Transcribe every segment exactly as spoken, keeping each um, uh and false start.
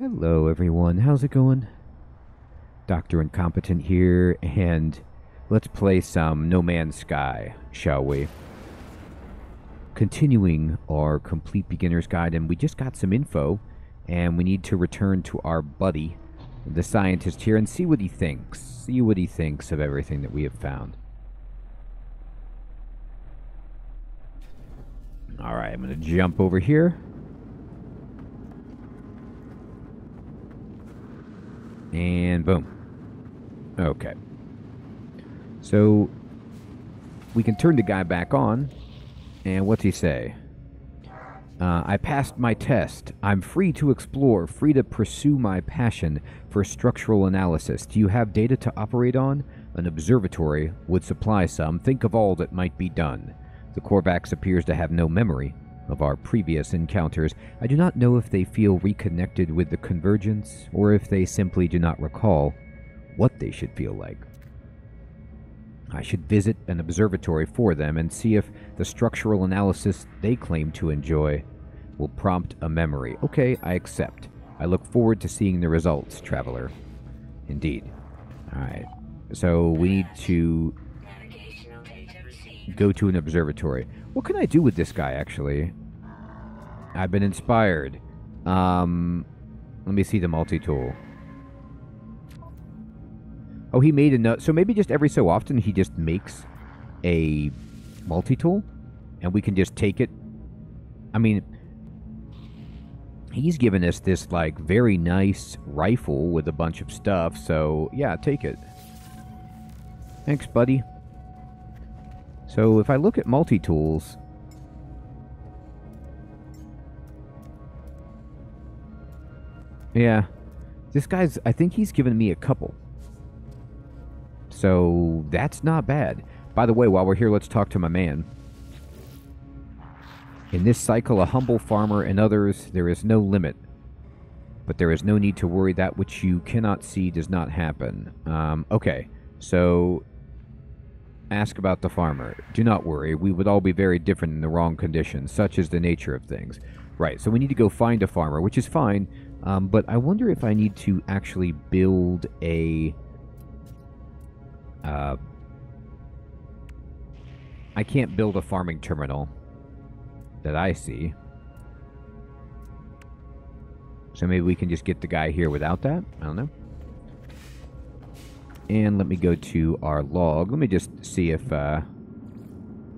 Hello everyone, how's it going? Doctor Incompetent here, and let's play some No Man's Sky, shall we? Continuing our complete beginner's guide, and we just got some info, and we need to return to our buddy, the scientist here, and see what he thinks. See what he thinks of everything that we have found. Alright, I'm going to jump over here. And boom. Okay. So, we can turn the guy back on. And what's he say? Uh, I passed my test. I'm free to explore, free to pursue my passion for structural analysis. Do you have data to operate on? An observatory would supply some. Think of all that might be done. The Korvax appears to have no memory of our previous encounters. I do not know if they feel reconnected with the Convergence, or if they simply do not recall what they should feel like. I should visit an observatory for them and see if the structural analysis they claim to enjoy will prompt a memory. Okay, I accept. I look forward to seeing the results, traveler. Indeed. Alright, so we need to go to an observatory. What can I do with this guy, actually? I've been inspired. Um, let me see the multi-tool. Oh, he made a note. So maybe just every so often he just makes a multi-tool, and we can just take it. I mean, he's given us this, like, very nice rifle with a bunch of stuff, so yeah, take it. Thanks, buddy. So, if I look at multi-tools, yeah, this guy's, I think he's given me a couple. So, that's not bad. By the way, while we're here, let's talk to my man. In this cycle, a humble farmer and others, there is no limit. But there is no need to worry, that which you cannot see does not happen. Um, okay, so ask about the farmer. Do not worry, we would all be very different in the wrong conditions. Such is the nature of things. Right, so we need to go find a farmer, which is fine, um, but I wonder if I need to actually build a... Uh, I can't build a farming terminal that I see. So maybe we can just get the guy here without that? I don't know. And let me go to our log. Let me just see if... Uh...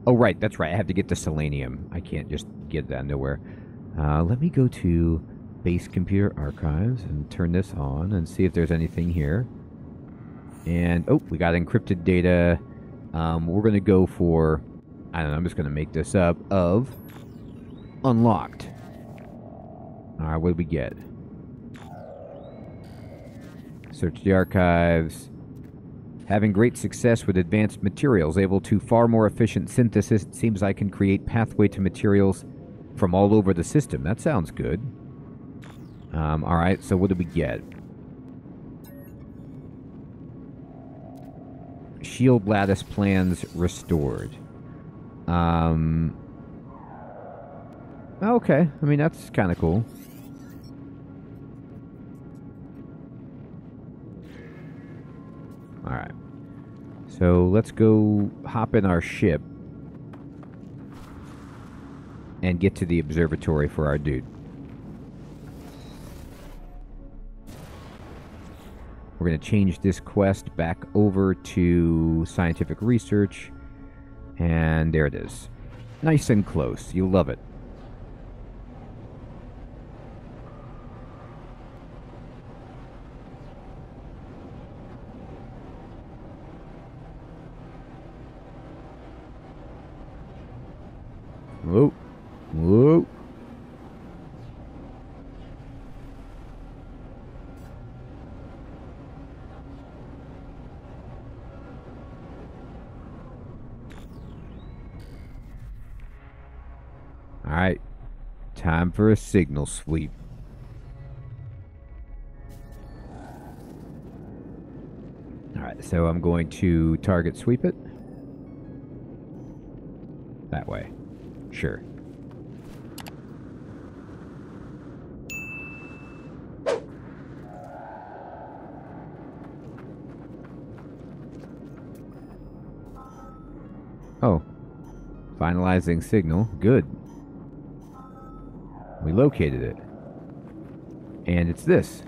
Oh, right. That's right. I have to get the selenium. I can't just get that nowhere. Uh, let me go to base computer archives and turn this on and see if there's anything here. And, oh, we got encrypted data. Um, we're going to go for... I don't know. I'm just going to make this up. Of unlocked. All right. What did we get? Search the archives. Having great success with advanced materials, able to far more efficient synthesis, it seems I can create pathway to materials from all over the system. That sounds good. Um, alright, so what did we get? Shield lattice plans restored. Um, okay, I mean, that's kind of cool. Alright. So, let's go hop in our ship and get to the observatory for our dude. We're going to change this quest back over to scientific research. And there it is. Nice and close. You'll love it. Whoa. Whoa. Alright. Time for a signal sweep. Alright, so I'm going to target sweep it. That way. Sure. Oh. Finalizing signal. Good. We located it. And it's this.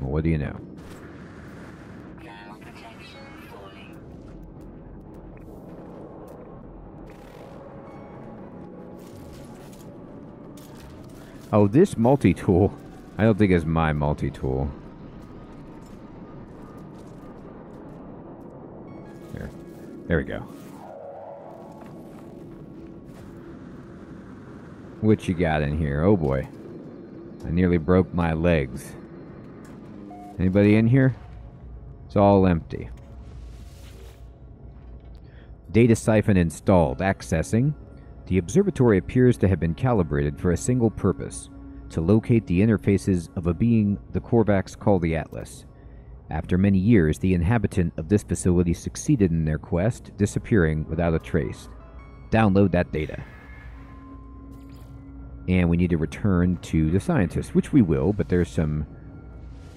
Well, what do you know? Now protection falling. Oh, this multi-tool. I don't think it's my multi-tool. There. There we go. What you got in here? Oh boy. I nearly broke my legs. Anybody in here? It's all empty. Data siphon installed. Accessing. The observatory appears to have been calibrated for a single purpose. To locate the interfaces of a being the Korvax call the Atlas. After many years, the inhabitant of this facility succeeded in their quest, disappearing without a trace. Download that data. And we need to return to the scientist, which we will, but there's some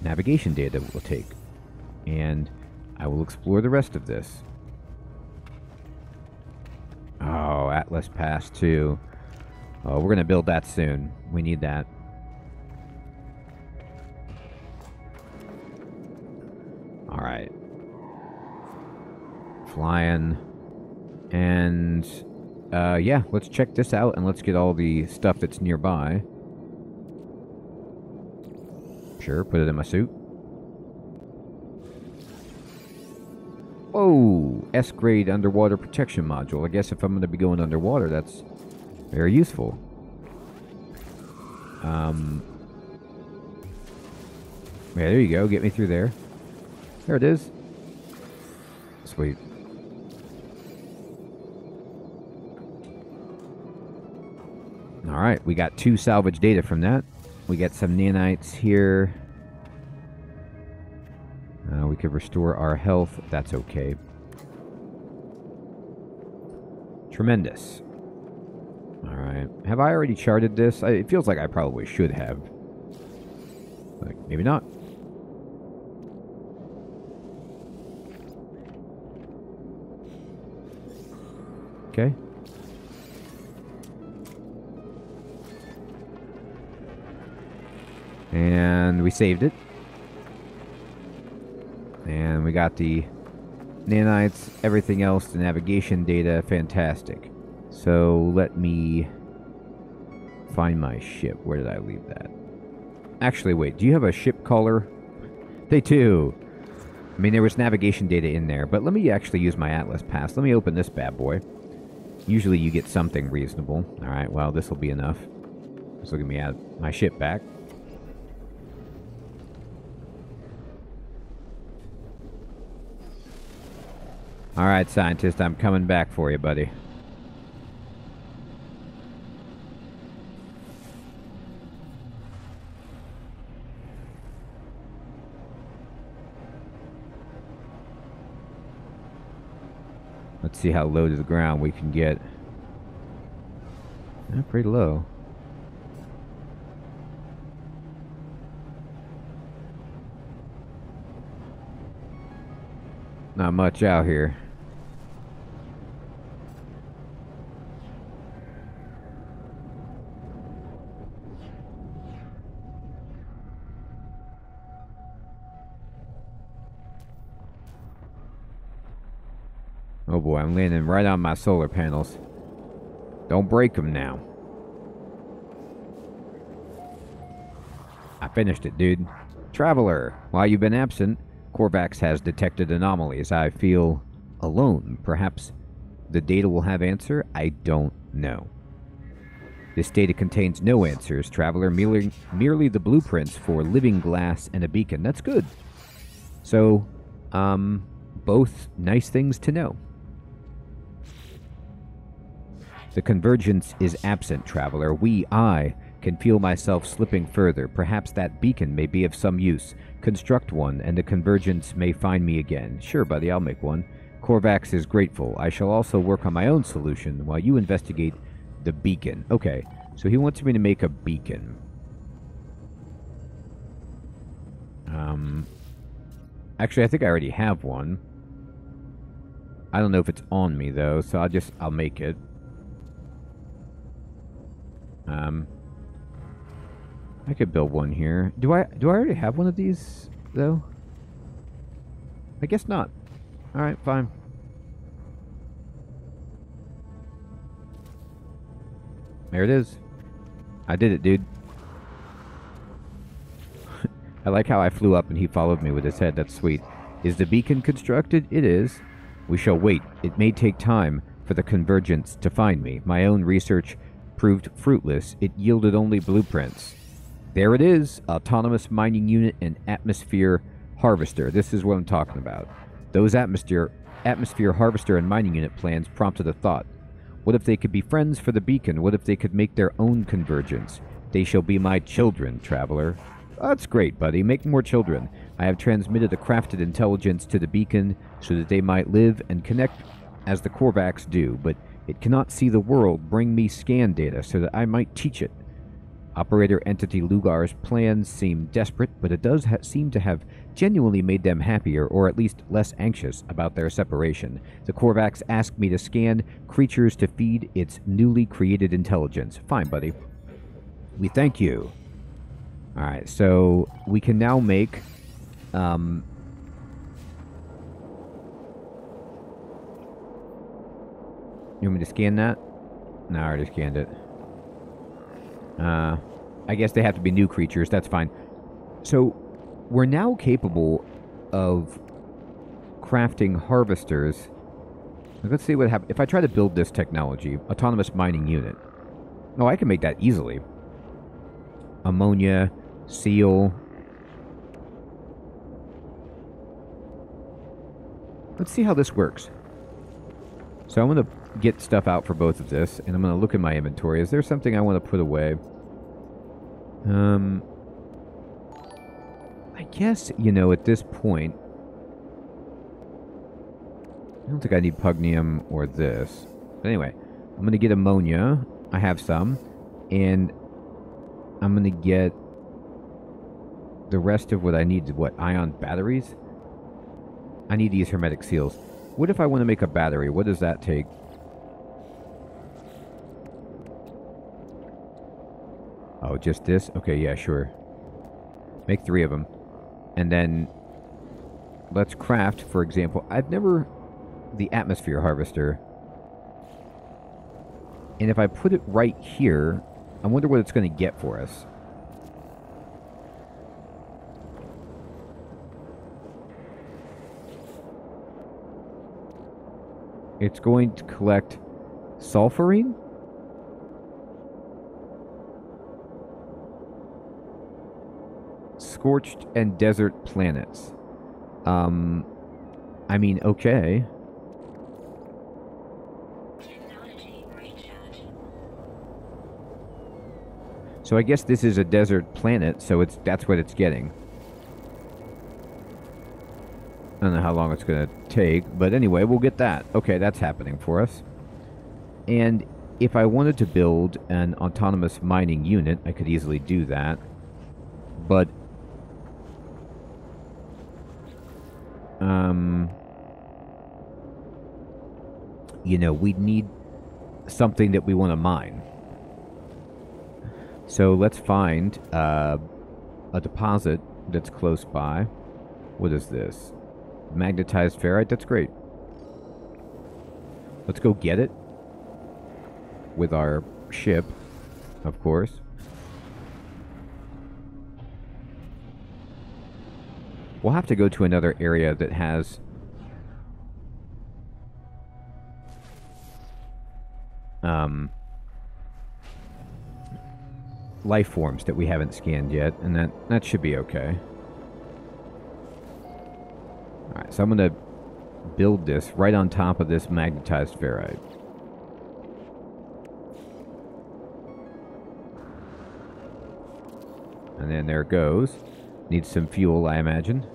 navigation data that we'll take. And I will explore the rest of this. Oh, Atlas Pass two. Oh, we're going to build that soon. We need that. Alright. Flying. And, uh, yeah, let's check this out and let's get all the stuff that's nearby. Sure, put it in my suit. Whoa! S grade underwater protection module. I guess if I'm going to be going underwater, that's very useful. Um, yeah, there you go. Get me through there. There it is. Sweet. Alright, we got two salvage data from that. We got some nanites here. Uh, we could restore our health. That's okay. Tremendous. Alright. Have I already charted this? I, it feels like I probably should have. Like, maybe not. Okay. And we saved it. And we got the nanites, everything else, the navigation data, fantastic. So let me find my ship. Where did I leave that? Actually, wait, do you have a ship caller? They do. I mean, there was navigation data in there, but let me actually use my Atlas Pass. Let me open this bad boy. Usually you get something reasonable. All right, well, this will be enough. Just look at me at my ship back. All right, scientist, I'm coming back for you, buddy. Let's see how low to the ground we can get. Yeah, pretty low. Not much out here. Oh boy, I'm landing right on my solar panels. Don't break them now. I finished it, dude. Traveler, while you've been absent, Korvax has detected anomalies. I feel alone. Perhaps the data will have answer? I don't know. This data contains no answers, Traveler, merely, merely the blueprints for living glass and a beacon. That's good. So, um, both nice things to know. The convergence is absent, Traveler. We, I, can feel myself slipping further. Perhaps that beacon may be of some use. Construct one, and the convergence may find me again. Sure, buddy, I'll make one. Korvax is grateful. I shall also work on my own solution while you investigate the beacon. Okay, so he wants me to make a beacon. Um, actually, I think I already have one. I don't know if it's on me though, so I'll just, I'll make it. Um, I could build one here. Do I, do I already have one of these though? I guess not. Alright, fine. There it is. I did it, dude. I like how I flew up and he followed me with his head. That's sweet. Is the beacon constructed? It is. We shall wait. It may take time for the Convergence to find me. My own research proved fruitless. It yielded only blueprints. There it is. Autonomous Mining Unit and Atmosphere Harvester. This is what I'm talking about. Those atmosphere, atmosphere Harvester and Mining Unit plans prompted a thought. What if they could be friends for the beacon? What if they could make their own Convergence? They shall be my children, traveler. That's great, buddy. Make more children. I have transmitted the crafted intelligence to the beacon so that they might live and connect as the Korvax do, but it cannot see the world. Bring me scan data so that I might teach it. Operator Entity Lugar's plans seem desperate, but it does ha seem to have genuinely made them happier, or at least less anxious about their separation. The Korvax asked me to scan creatures to feed its newly created intelligence. Fine, buddy. We thank you. Alright, so we can now make, um... you want me to scan that? No, I already scanned it. Uh, I guess they have to be new creatures, that's fine. So, we're now capable of crafting harvesters. Let's see what happens. If I try to build this technology, Autonomous Mining Unit. Oh, I can make that easily. Ammonia, seal. Let's see how this works. So I'm going to get stuff out for both of this, and I'm going to look in my inventory. Is there something I want to put away? Um, I guess, you know, at this point, I don't think I need pugnium or this. But anyway, I'm going to get ammonia. I have some. And I'm going to get the rest of what I need. What, ion batteries? I need these hermetic seals. What if I want to make a battery? What does that take? Oh, just this? Okay, yeah, sure. Make three of them. And then let's craft, for example. I've never... the atmosphere harvester. And if I put it right here... I wonder what it's going to get for us. It's going to collect sulfurine? Scorched and desert planets. Um, I mean, okay. So I guess this is a desert planet, so it's that's what it's getting. I don't know how long it's going to take, but anyway, we'll get that. Okay, that's happening for us. And if I wanted to build an autonomous mining unit, I could easily do that. But... Um... you know, we'd need something that we want to mine. So let's find uh, a deposit that's close by. What is this? Magnetized ferrite? That's great. Let's go get it. With our ship, of course. We'll have to go to another area that has... Um... life forms that we haven't scanned yet, and that that should be okay. All right, so I'm going to build this right on top of this magnetized ferrite. And then there it goes. Needs some fuel, I imagine.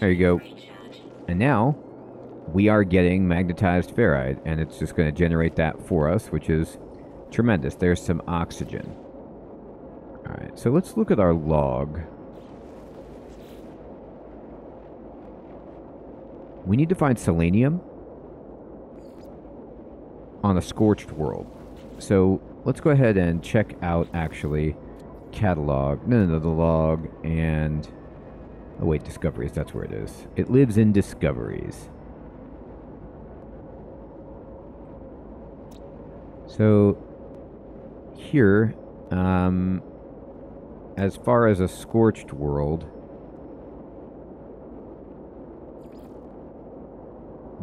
There you go. And now we are getting magnetized ferrite, and it's just going to generate that for us, which is tremendous. There's some oxygen. All right, so let's look at our log. We need to find selenium on a scorched world. So let's go ahead and check out, actually, catalog. No, no, no, the log and... Oh, wait, discoveries. That's where it is. It lives in discoveries. So here, um, as far as a scorched world,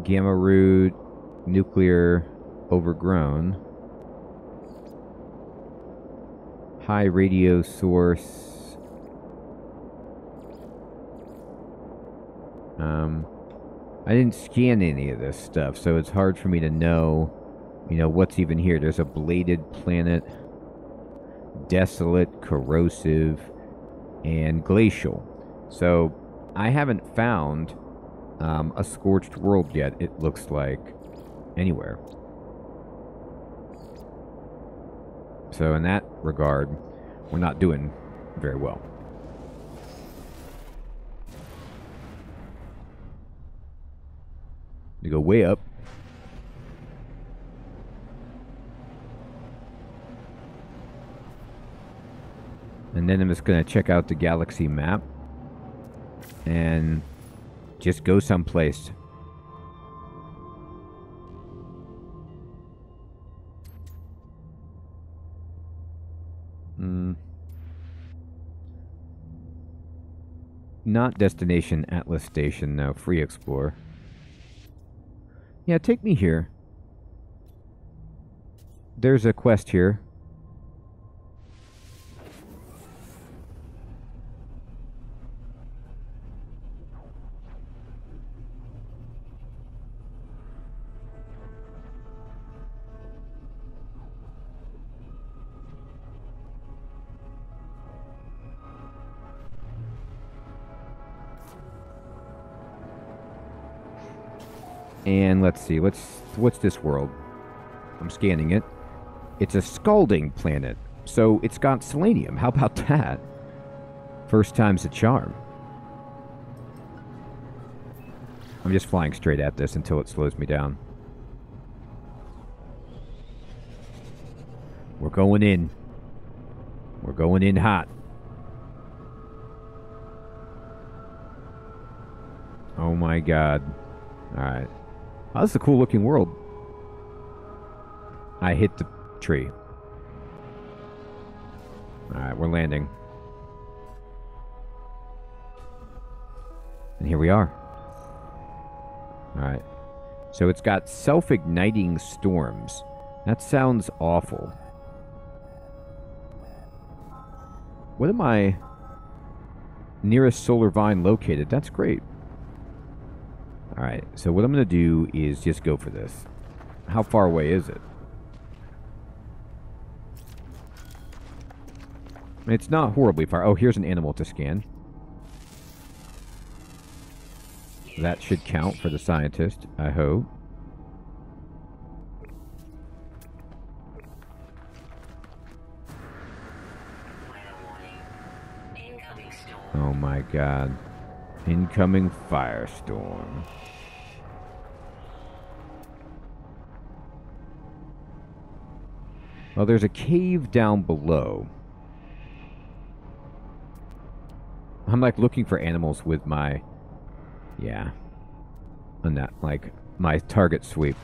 gamma root, nuclear, overgrown, high radio source, um, I didn't scan any of this stuff, so it's hard for me to know, you know, what's even here. There's a bladed planet, desolate, corrosive, and glacial. So I haven't found um, a scorched world yet, it looks like, anywhere. So in that regard, we're not doing very well. You go way up. And then I'm just going to check out the galaxy map and just go someplace. Mm. Not destination Atlas Station, no. Free Explore. Yeah, take me here. There's a quest here. And let's see, what's, what's this world? I'm scanning it. It's a scalding planet, so it's got selenium. How about that? First time's a charm. I'm just flying straight at this until it slows me down. We're going in. We're going in hot. Oh my god. All right. Oh, this is a cool-looking world. I hit the tree. All right, we're landing. And here we are. All right. So it's got self-igniting storms. That sounds awful. What am I... Nearest solar vine located. That's great. Alright, so what I'm going to do is just go for this. How far away is it? It's not horribly far. Oh, here's an animal to scan. That should count for the scientist, I hope. Oh my god. Incoming firestorm. Well, there's a cave down below. I'm like looking for animals with my, yeah, and that like my target sweep.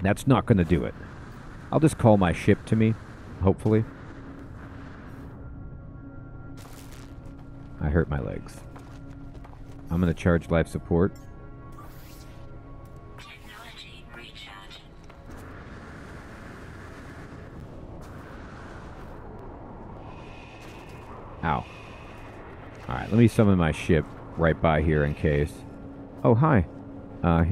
That's not gonna do it. I'll just call my ship to me, hopefully. I hurt my legs. I'm gonna charge life support. Technology recharge. Ow. Alright, let me summon my ship right by here in case. Oh, hi. Uh,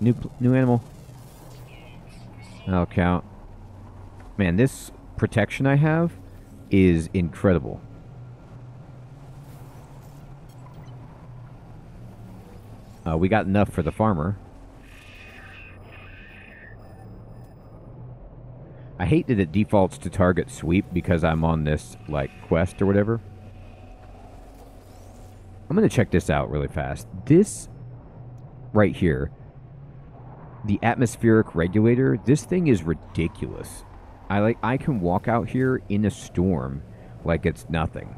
new, new animal. That'll count. Man, this protection I have is incredible. Uh, we got enough for the farmer. I hate that it defaults to target sweep because I'm on this, like, quest or whatever. I'm going to check this out really fast. This right here, the atmospheric regulator, this thing is ridiculous. I like I can walk out here in a storm like it's nothing.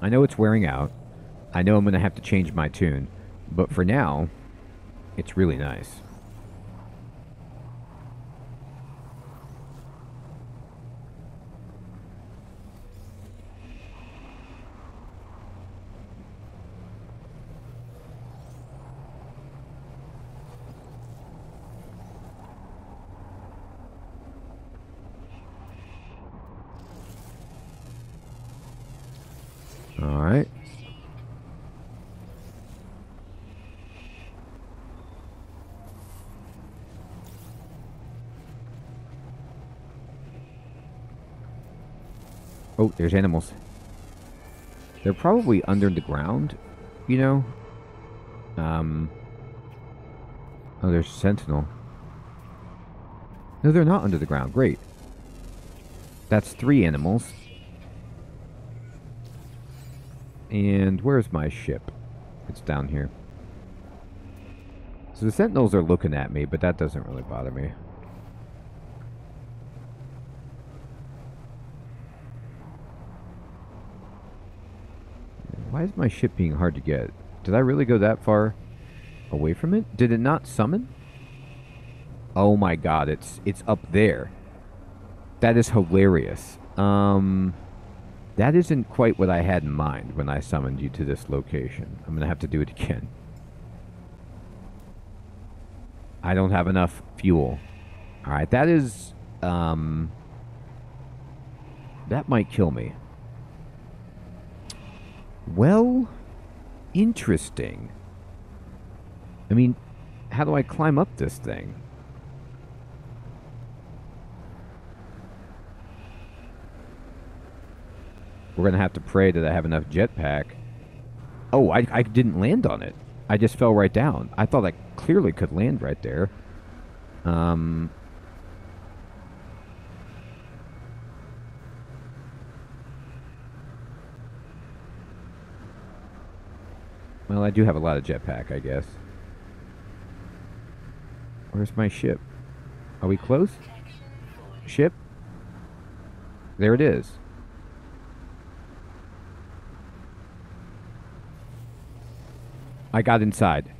I know it's wearing out. I know I'm going to have to change my tune, but for now, it's really nice. Alright. Oh, there's animals. They're probably under the ground, you know? Um... Oh, there's a sentinel. No, they're not under the ground. Great. That's three animals. And where's my ship? It's down here. So the sentinels are looking at me, but that doesn't really bother me. Why is my ship being hard to get? Did I really go that far away from it? Did it not summon? Oh my god, it's it's up there. That is hilarious. Um... That isn't quite what I had in mind when I summoned you to this location. I'm going to have to do it again. I don't have enough fuel. Alright, that is... Um, that might kill me. Well, interesting. I mean, how do I climb up this thing? We're going to have to pray that I have enough jetpack. Oh, I, I didn't land on it. I just fell right down. I thought I clearly could land right there. Um, well, I do have a lot of jetpack, I guess. Where's my ship? Are we close? Ship? There it is. I got inside.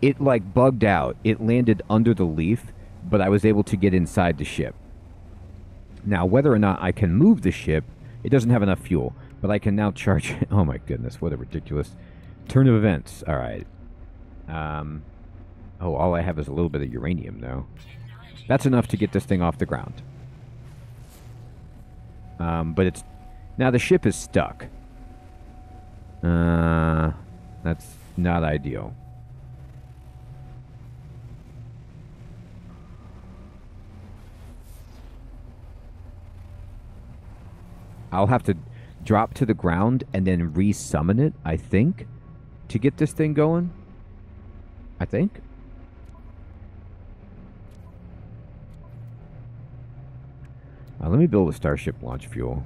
It, like, bugged out. It landed under the leaf, but I was able to get inside the ship. Now, whether or not I can move the ship, it doesn't have enough fuel, but I can now charge it. Oh, my goodness. What a ridiculous turn of events. All right. Um, oh, all I have is a little bit of uranium, though. That's enough to get this thing off the ground. Um, but it's... Now, the ship is stuck. Uh, that's... Not ideal. I'll have to drop to the ground and then re-summon it, I think, to get this thing going. I think. Uh, let me build a Starship launch fuel.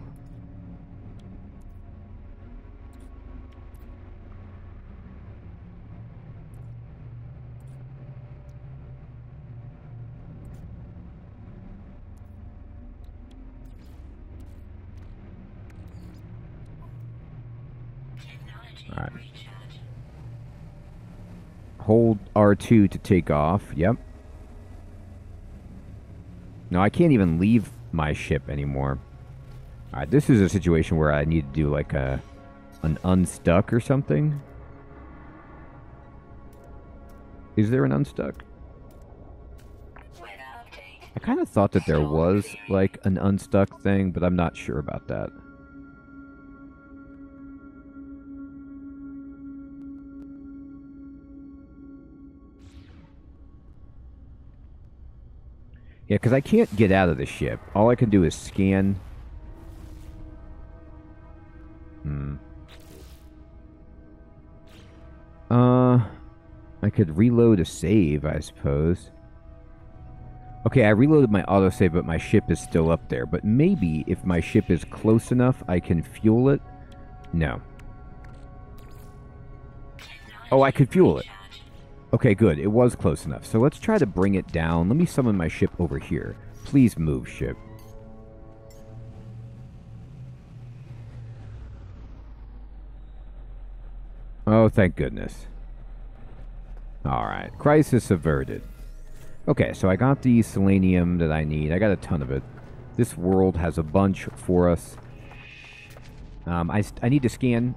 Alright. Hold R two to take off. Yep. No, I can't even leave my ship anymore. Alright, this is a situation where I need to do like a... an unstuck or something. Is there an unstuck? I kind of thought that there was like an unstuck thing, but I'm not sure about that. Yeah, because I can't get out of the ship. All I can do is scan. Hmm. Uh, I could reload a save, I suppose. Okay, I reloaded my autosave, but my ship is still up there. But maybe if my ship is close enough, I can fuel it. No. Oh, I could fuel it. Okay, good. It was close enough. So let's try to bring it down. Let me summon my ship over here. Please move, ship. Oh, thank goodness. Alright. Crisis averted. Okay, so I got the selenium that I need. I got a ton of it. This world has a bunch for us. Um, I, I need to scan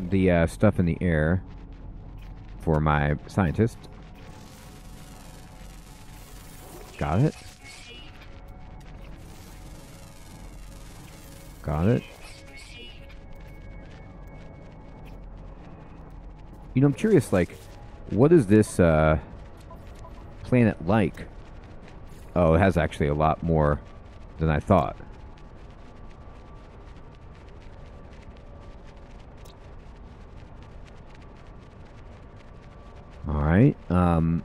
the uh, stuff in the air for my scientist. Got it. Got it. You know, I'm curious, like, what is this uh, planet like? Oh, it has actually a lot more than I thought. Alright, um...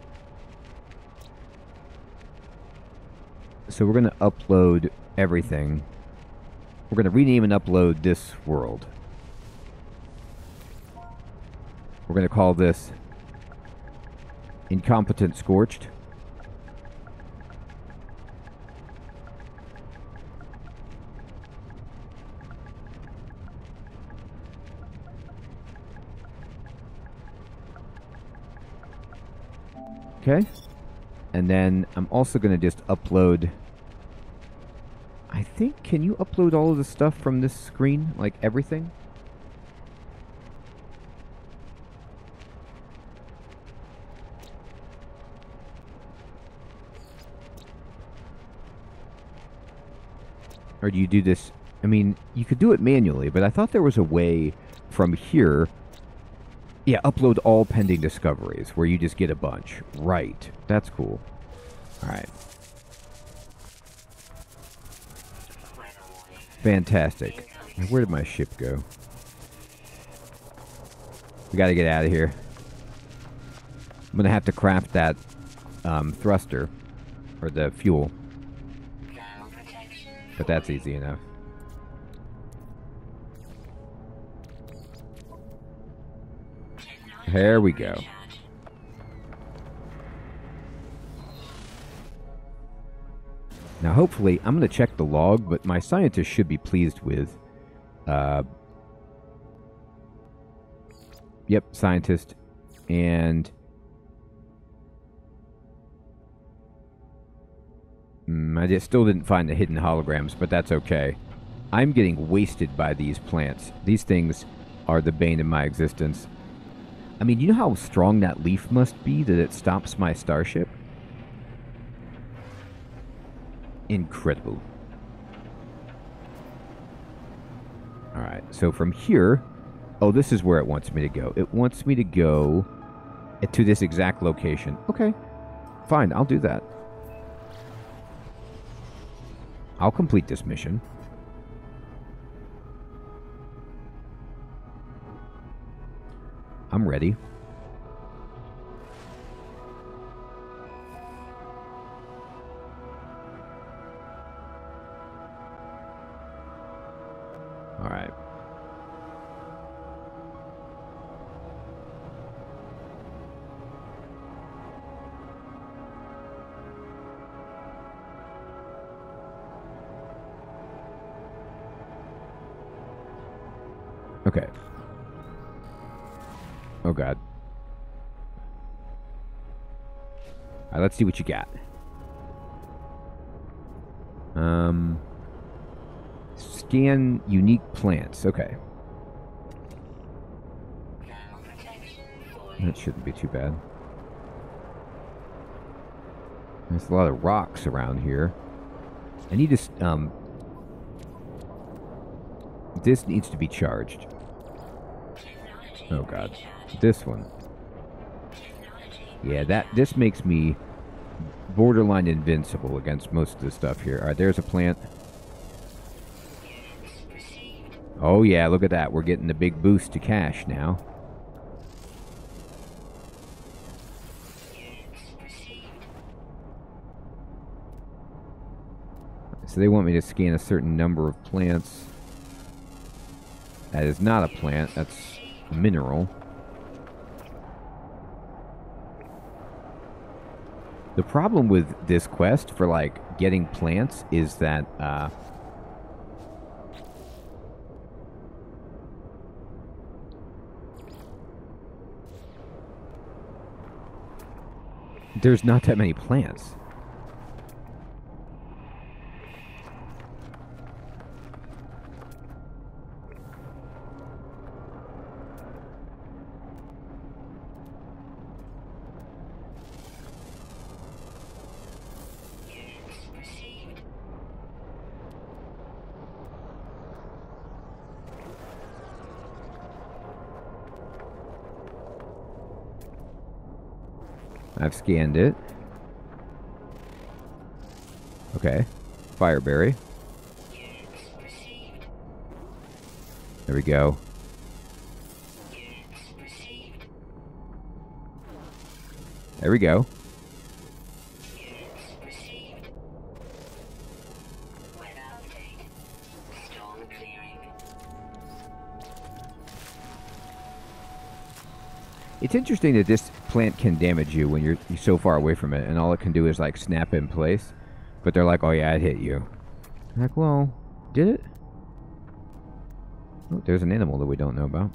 so we're gonna upload everything. We're gonna rename and upload this world. We're going to call this Incompetent Scorched. Okay. And then I'm also going to just upload... I think, can you upload all of the stuff from this screen? Like everything? Or do you do this? I mean, you could do it manually, but I thought there was a way from here. Yeah, upload all pending discoveries, where you just get a bunch. Right. That's cool. All right. Fantastic. Where did my ship go? We got to get out of here. I'm going to have to craft that um, thruster, or the fuel. But that's easy enough. Here we go. Now hopefully, I'm going to check the log, but my scientist should be pleased with... Uh, yep, scientist. And... I just still didn't find the hidden holograms, but that's okay. I'm getting wasted by these plants. These things are the bane of my existence. I mean, you know how strong that leaf must be that it stops my starship? Incredible. Alright, so from here... Oh, this is where it wants me to go. It wants me to go to this exact location. Okay, fine, I'll do that. I'll complete this mission. I'm ready. All right. Okay. Oh, God. All right, let's see what you got. Um, scan unique plants. Okay. That shouldn't be too bad. There's a lot of rocks around here. I need to... Um, this needs to be charged. Oh, God. This one. Yeah, that this makes me borderline invincible against most of the stuff here. All right, there's a plant. Oh, yeah, look at that. We're getting the big boost to cash now. So they want me to scan a certain number of plants. That is not a plant, that's a mineral. The problem with this quest for, like, getting plants is that, uh... there's not that many plants. I've scanned it. Okay. Fireberry. There we go. There we go. It's interesting that this plant can damage you when you're so far away from it, and all it can do is, like, snap in place. But they're like, oh yeah, it hit you. I'm like, well, did it? Oh, there's an animal that we don't know about.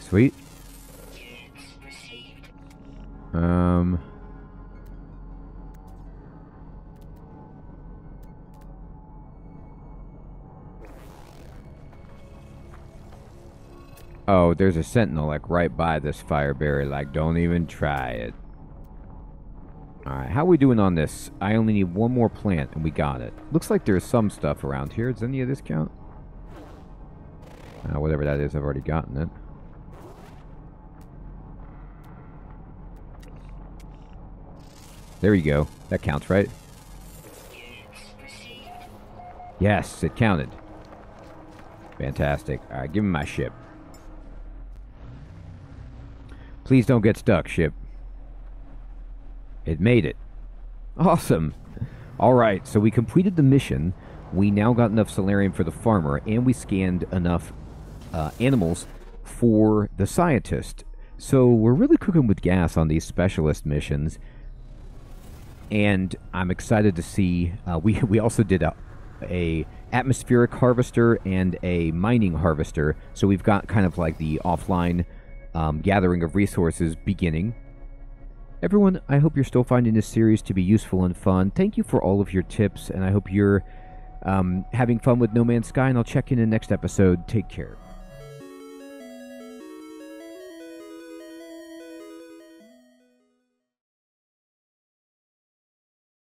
Sweet. Um. Oh, there's a sentinel, like, right by this fireberry. Like, don't even try it. Alright, how are we doing on this? I only need one more plant, and we got it. Looks like there's some stuff around here. Does any of this count? Uh, whatever that is, I've already gotten it. There you go. That counts, right? Yes, it counted. Fantastic. Alright, give me my ship. Please don't get stuck, ship. It made it. Awesome. Alright, so we completed the mission. We now got enough solarium for the farmer, and we scanned enough uh, animals for the scientist. So we're really cooking with gas on these specialist missions. And I'm excited to see, uh, we, we also did a, a atmospheric harvester and a mining harvester. So we've got kind of like the offline um, gathering of resources beginning. Everyone, I hope you're still finding this series to be useful and fun. Thank you for all of your tips, and I hope you're um, having fun with No Man's Sky, and I'll check in in the next episode. Take care.